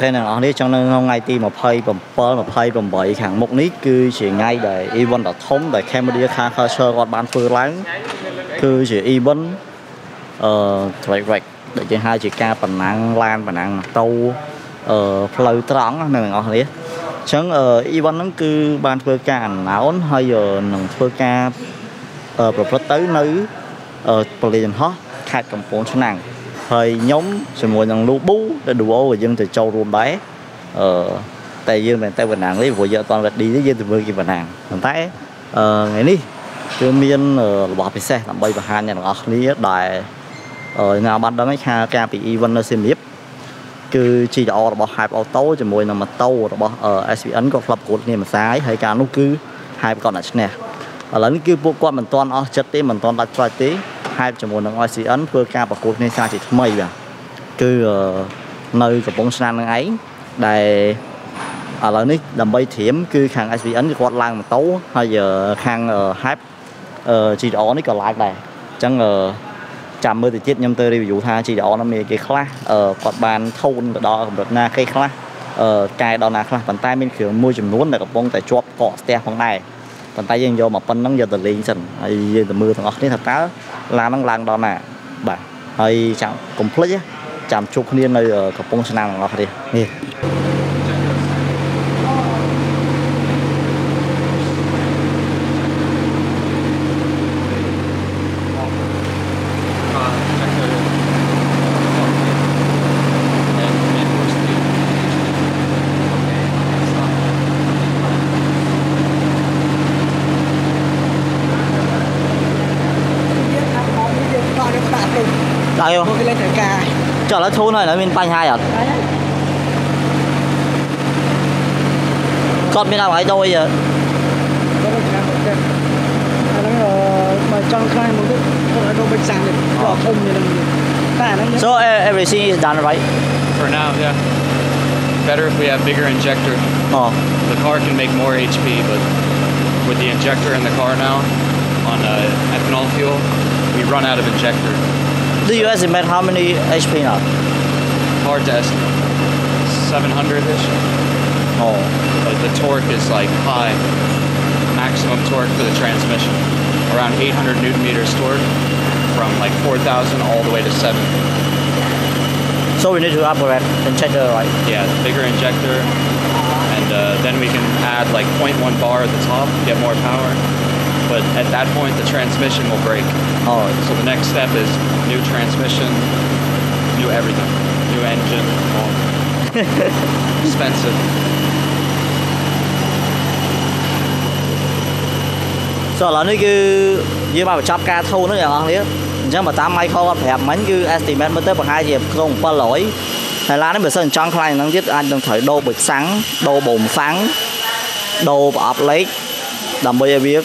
ok nè ở đây trong năm ngày thì một bảy hàng một nít cứ chỉ ngay để event đã thống để camera khang khơi sơ còn bán phơi láng cứ chỉ event vậy vậy để trên hai chỉ ca phần năng lan phần năng tàu play trắng này ở đây chẳng event nó cứ bán phơi ca áo hơi giờ nồng phơi ca pro tới nữ pleasant hot khai cầm phốn số nàng hơi nhóm rồi mùa nhằng lu bú để đủ ô rồi dân từ châu ruộng bé tại dân mình tại Việt Nam lấy vợ toàn là đi tới dân từ mưa kia Việt Nam mình thấy ngày ní chưa miên bỏ về xe làm bay và hai nhà nó ní đại nào ban đó mấy ca ca bị event nó xin tiếp cứ chỉ đỏ bỏ hai bao tấu rồi mùa nào mà tấu rồi bỏ SB ấn có lập cột này mà sai hay cả lúc cứ hai con là nè ở lần kia bộ quan mình toàn ở chất tế mình toàn đặt trái tế hai chồng một người sĩ ấn vừa ca và cuộc này xa chỉ mây vậy cứ nơi của bóng san ấy đây ở lần này làm bay thiểm cứ hàng sĩ ấn quạt lang tấu hay giờ hàng hype chỉ đó nó còn lại này chẳng chạm mưa thì chết nhâm tơ đi ví dụ tha chỉ đó nó mì cái khóa quạt bàn thôn đó cũng được na cái khóa cái đó là khóa bàn tay bên kia mua chùm luôn là của bóng tại chóp cọ xe phòng này bàn tay dân vô mà phân nó giờ từ liền sình giờ từ mưa thằng này thật táo là nó làng đó nè bà hơi chẳng complete á chạm chụp liên nơi ở cặp bông sơn nam nó đi nè chọn lá thô này nó bên tay hai à con bên nào ấy đâu bây giờ so everything is done right for now yeah better if we have bigger injector the car can make more HP but with the injector in the car now on ethanol fuel we run out of injector. Do you estimate how many HP now? Hard to estimate. 700-ish. Oh. But the torque is like high. Maximum torque for the transmission. Around 800 newton meters torque from like 4,000 all the way to 7. So we need to upgrade the injector, right? Yeah, bigger injector. And then we can add like 0.1 bar at the top, get more power. But at that point, the transmission will break. Oh, so the next step is new transmission, new everything, new engine. All. Expensive. So là nếu như mà chắp ca thâu nữa là thế, nhưng mà tám máy không phải mấy như estimate mới tới bằng hai gì không qua lỗi. Thái Lan nó bữa sau trong khai nó giết anh đồng thời đô bực sáng, đô bồn sáng, đô bọp lấy, đầm bây giờ biết.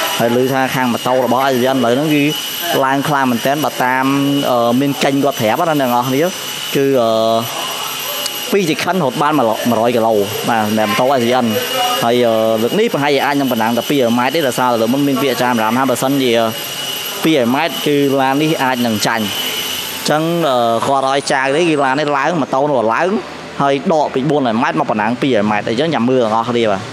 ហើយឮថាខាងម៉ូតូរបស់ SVN ឥឡូវហ្នឹងគឺឡើងខ្លាំងមែនតើបើតាមមានកាញ់គាត់ប្រាប់ណាអ្នកនរគ្នាគឺ2សេខិនរត់បាន100គីឡូបាទម៉ូតូ SVN ហើយលើកនេះប្រហែលជាអាចនឹងបណ្ដាំតែ200ម៉ែត្រទេដោយសារលើមុនមានពាក្យអាចារ្យម្រាមថាបើសិនជា200ម៉ែត្រគឺឡាននេះអាចនឹងចាញ់អញ្ចឹងគាត់ឲ្យចាយនេះគឺឡាននេះឡើងម៉ូតូនោះឡើងហើយដកពី400ម៉ែត្រមកប៉ុណ្ណា200ម៉ែត្រអីចឹងញ៉ាំមើលអស់គ្នាបាទ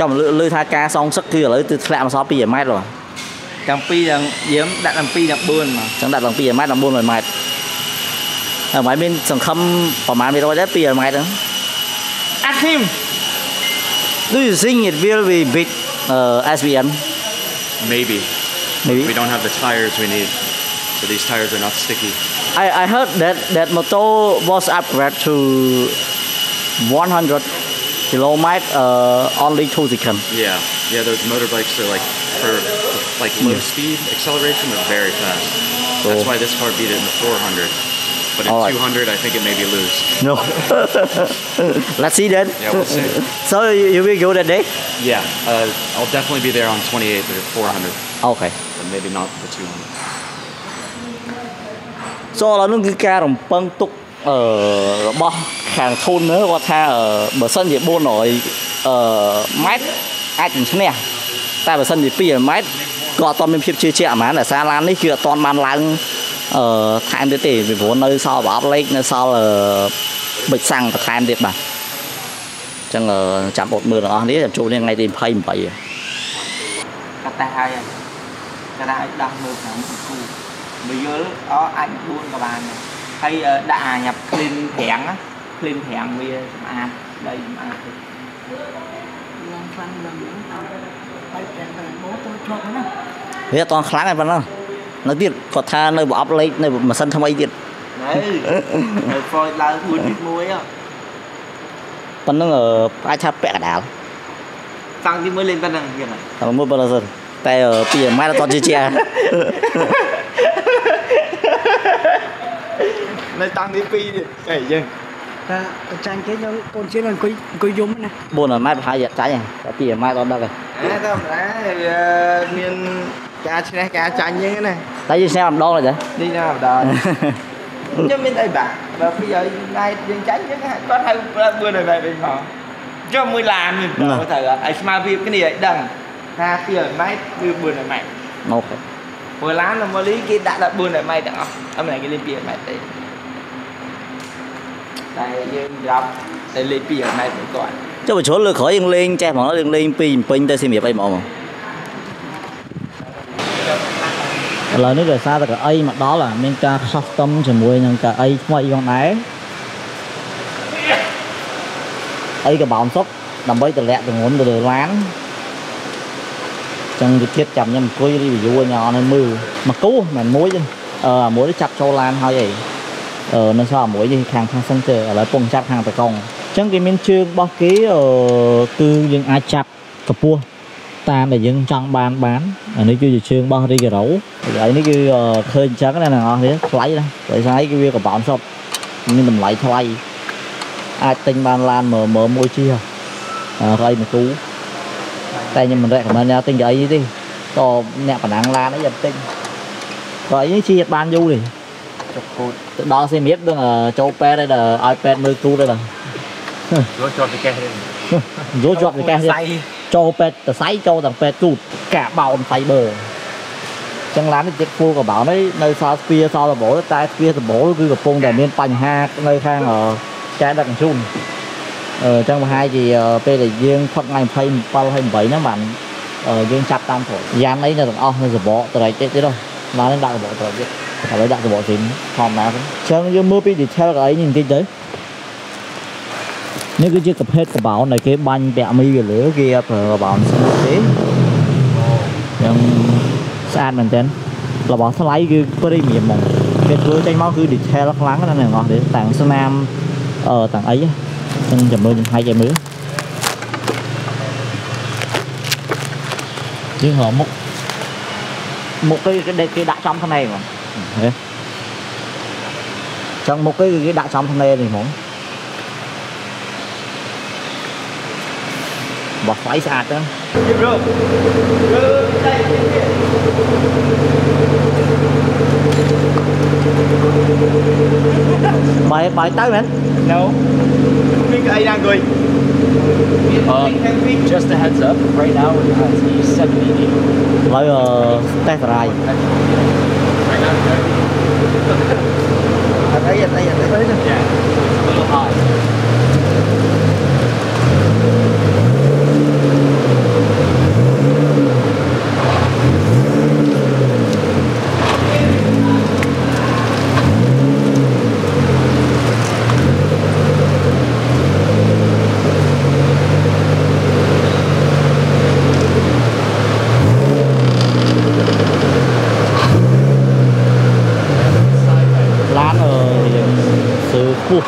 ចាំលឺថាការសងសឹកគឺឥឡូវទៅធ្លាក់មកសល់200ម៉ែត្របាទទាំង2យ៉ាងយាមដាក់ទាំង2 14មកចឹងដាក់ទាំង200ម៉ែត្រ1400ម៉ែត្រហើយមិនមានសង្ឃឹមប្រហែល100ដែរ200ម៉ែត្រហ្នឹង Akim Do you think it will be big SVN Maybe Maybe. We don't have the tires we need, so these tires are not sticky. I heard that motor was upgraded to 100 kilometers only 2 seconds. Yeah. Those motorbikes are like for low speed acceleration, they're very fast. That's why this car beat it in the 400. But at 200, I think it may be loose. No. Let's see then. Yeah, we'll see. So you will go that day? Yeah. I'll definitely be there on 28th or 400. Okay. But maybe not the 200. So là nó cứ ca rồng băng tục ở bờ hàng thôn nữa qua tha ở bờ sân thì buôn nổi ở mát ai cũng thế này. Ta bờ sân thì pi ở mát. Có toàn mình phiên chơi chẹm mà là xa lan đấy kia toàn bàn lăng. Time thế thì vì vốn nơi sau bảo lấy nơi sau là bịch xăng và time thế mà chẳng là chạm một mưa đó đấy làm chủ nên ngay tìm phay vậy cắt tay hai anh cắt tay đâm mưa làm cù bây giờ có anh buôn các bạn hay đã nhập lên thẻng về à đây à thế toàn kháng này vẫn không nó biết có tha nơi bỏ lấy nơi mà sân tham ấy biết đấy rồi là buồn biết muối à còn nó ở ai cha bẹ cả đảo tăng thì mới lên tân năng việc này làm mua bao giờ tại ở tiền mai là toàn chia chia nơi tăng thì pi này vậy ta trang cái giống con chiến lần cuối giống này buồn là mai phải giặt trái này tiền mai toàn đâu rồi đâu đấy miền cá chanh như thế này. Tại vì sao làm đo rồi vậy? Đi ra làm đo. Chứ mình đây bạn. Và bây giờ này tiền tránh chứ có thay bữa này về bên họ. Cho mới làm mình. Có thể là ai mà việc cái này ấy đằng. Ta bây giờ máy bữa này mày. Một. Vừa lá là mới lý cái đã đặt bữa này mày đã. Ông này cái lên bia mày đấy. Đây như đọc. Đây lên bia mày cũng còn. Chứ mà chỗ lừa khỏi yên lên cha mà nó yên lên pin pin ta xem việc bay mỏ mà. Lời nước rời xa là cả ấy mặt đó là mình ta sắp tâm chỉ mua nhưng cả ấy ngoài con này ấy cái bóng sốc nằm bấy từ lẹ từ ngón từ đời lán chẳng được thiết chậm nhầm cối đi bị vua nhỏ nên mưu mà cứu mà muối chứ muối chặt cho lan thôi vậy nên sao muối gì hàng thang sân trời lại cùng chặt hàng tại con chẳng cái miếng chương bao ký ở tư nhưng ai chặt cặp bua ta để dân trong bán nếu chưa chương bao đi cái rổ vậy nếu chưa khơi trắng này nọ thì lấy đây tại sao cái việc của bọn sập nhưng mình lại thay ai tinh ban lan mở môi chia đây mà tú tay nhưng mình lại của mình tinh giấy đi to nẹp bản năng lan nó dập tinh rồi những chi ban du đi đó xem biết được là châu pe đây là ipad mới tu đây là rối cho cái ke đi rối cho cái ke đi cho pet từ sấy cho thằng pet tụt cả bào phải bờ chẳng lán thì chết của bảo đấy nơi sao kia sao là bố tay kia thì bố cứ gặp phong để miên pành ha nơi khang ở trái đặc trùng trong hai thì pe để riêng phát ngày thay bao thay bảy nó mặn riêng chặt tam thổi gian ấy là thằng ông hơi bỏ từ đấy chết thế đâu mà nên đại bộ rồi biết phải lấy đại bộ thì hòm nào chẳng như mưa pi thì theo cái ấy nhìn cái đấy nếu cái chiếc cặp hết của bảo này cái banh bẹ mi về lửa kia và bảo nó sẽ nhưng sao mình tên là bảo sẽ lấy cái có đi miệng mồm cái thứ tranh máu cứ đi theo lắc lắng cái này ngọt để tặng sơn nam ở tặng ấy nên chậm mưa hai giờ nữa chứ họ một cái đã xong thế này mà trong một cái đã xong thế này thì muốn bỏ phải sạch đó. Bài tới mình. No. Think I đang going. Just a heads up. Right now we're at the 78. Lấy test ride. Thấy yeah. A little high.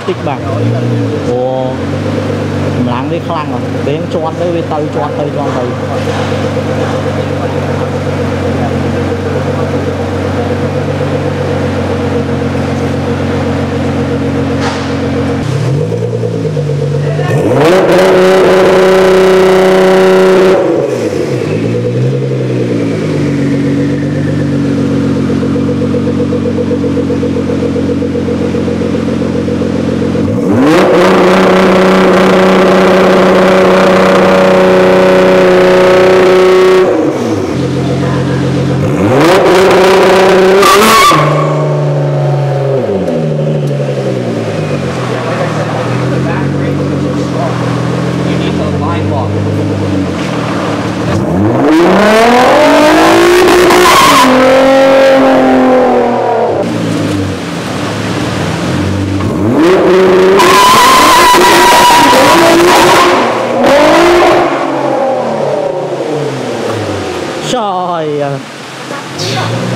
Tích bạc của láng năng với khăn rồi đến cho tới từ cho tới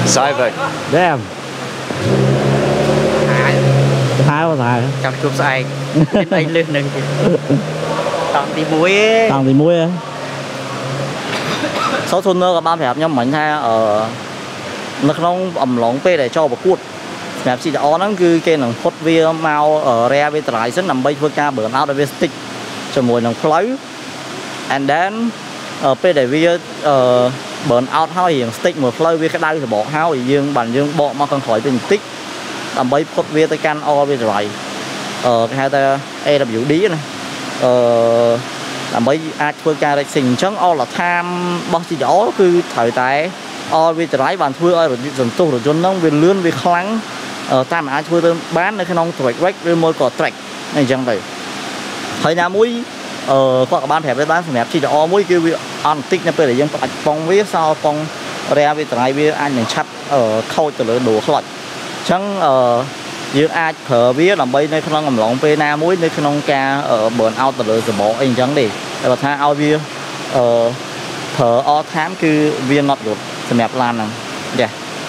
sai vậy. Damn. Thái. Chọc chụp sai. Anh lướt nâng kìa. Tặng tí muối. Số thôn nơ các bạn phải hợp nhóm mảnh ha ở nó không ẩm lóng pê để cho vào cuột. Mẹ chị đã on lắm cứ kê nóng phốt vi mau ở re bên trái rất nằm bây phương ca bởi áo đôi stick cho mùi nóng khói. And then ở pê để vi bớn out hao hiện stick một flow với cái đau thì bỏ hao thì dương bản dương bỏ mà còn khỏi tình tích làm bấy phốt với tới can o với rồi cái hai ta AWD này làm bấy Africa đại sình chấn o là tham bao chi gió cứ thời tái o với trái bàn thưa ơi rồi dần tu rồi chốn nông về lươn về khoáng tam ai thưa tôi bán nơi cái nông tuổi quách với môi cỏ trạch này chẳng vậy thời nhà mũi có các bạn thèm với bán sản phẩm chỉ cho mũi kêu ăn tích nha bây giờ dân phải phong với sao phong ra với trái với anh mình chắp ở khâu từ lửa đổ khói chẳng dương ai thở biết làm bây nơi không làm lỏng p na mũi nơi không ca ở bờn ao từ lửa bỏ anh chẳng để và tha ao bia thở o thám cứ viên ngọt ruột sản phẩm lan này dạ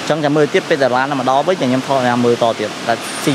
chẳng chẳng mười tiếp bây giờ lan mà đó với chẳng em thôi là 10 to tiền là xì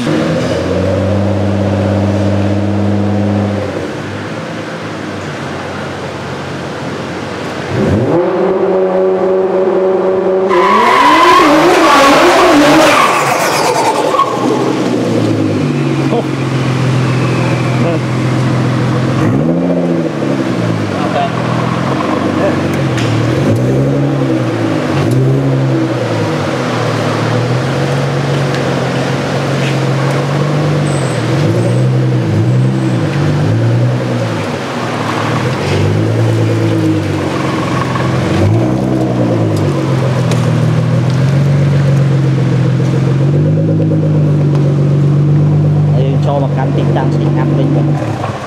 cho mà cắn tính đang chỉ ăn mình